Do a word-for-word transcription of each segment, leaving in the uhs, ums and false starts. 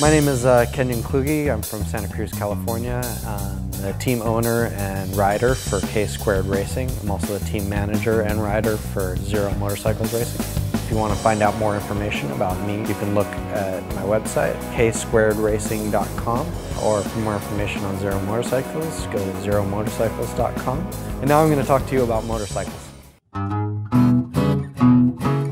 My name is uh, Kenyon Kluge. I'm from Santa Cruz, California. I'm the team owner and rider for K-Squared Racing. I'm also the team manager and rider for Zero Motorcycles Racing. If you want to find out more information about me, you can look at my website, k squared racing dot com, or for more information on Zero Motorcycles, go to zero motorcycles dot com. And now I'm going to talk to you about motorcycles.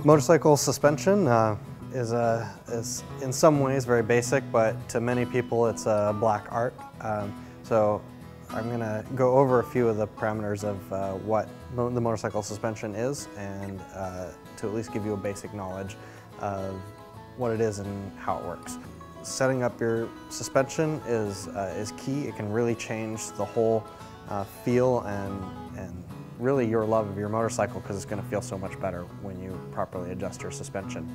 Motorcycle suspension uh, is, a, is in some ways very basic, but to many people it's a black art. Um, so I'm going to go over a few of the parameters of uh, what mo the motorcycle suspension is, and uh, to at least give you a basic knowledge of what it is and how it works. Setting up your suspension is, uh, is key. It can really change the whole uh, feel and, and really your love of your motorcycle, because it's going to feel so much better when you properly adjust your suspension.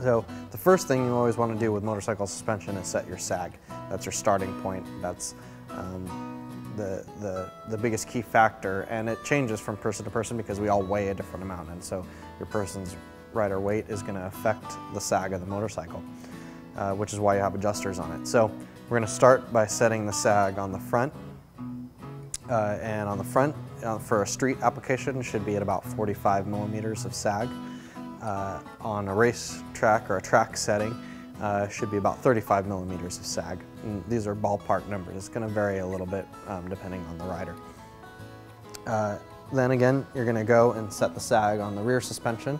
So the first thing you always want to do with motorcycle suspension is set your sag. That's your starting point. That's um, the, the, the biggest key factor, and it changes from person to person because we all weigh a different amount, and so your person's rider weight is going to affect the sag of the motorcycle, uh, which is why you have adjusters on it. So we're going to start by setting the sag on the front, uh, and on the front, Uh, for a street application, should be at about forty-five millimeters of sag. Uh, on a race track or a track setting, uh, should be about thirty-five millimeters of sag. And these are ballpark numbers. It's going to vary a little bit um, depending on the rider. Uh, then again, you're going to go and set the sag on the rear suspension.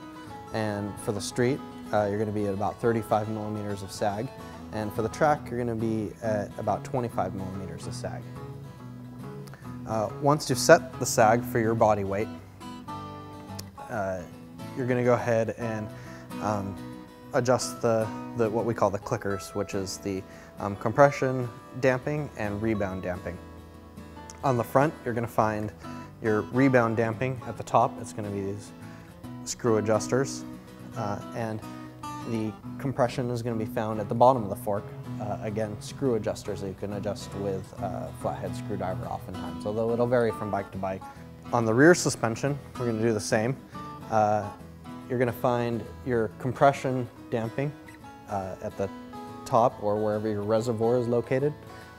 And for the street, uh, you're going to be at about thirty-five millimeters of sag. And for the track, you're going to be at about twenty-five millimeters of sag. Uh, once you've set the sag for your body weight, uh, you're going to go ahead and um, adjust the, the what we call the clickers, which is the um, compression damping and rebound damping. On the front, you're going to find your rebound damping at the top. It's going to be these screw adjusters, uh, and the compression is going to be found at the bottom of the fork. Uh, again, screw adjusters that you can adjust with a uh, flathead screwdriver oftentimes, although it'll vary from bike to bike. On the rear suspension, we're going to do the same. Uh, you're going to find your compression damping uh, at the top, or wherever your reservoir is located.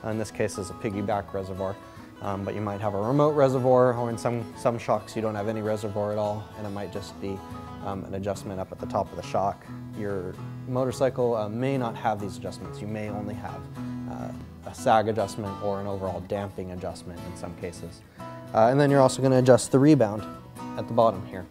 In this case, it's a piggyback reservoir, um, but you might have a remote reservoir, or in some, some shocks you don't have any reservoir at all, and it might just be Um, an adjustment up at the top of the shock. Your motorcycle uh, may not have these adjustments. You may only have uh, a sag adjustment or an overall damping adjustment in some cases. Uh, and then you're also going to adjust the rebound at the bottom here.